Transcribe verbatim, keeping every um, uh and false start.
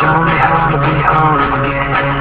Show me how to be home again.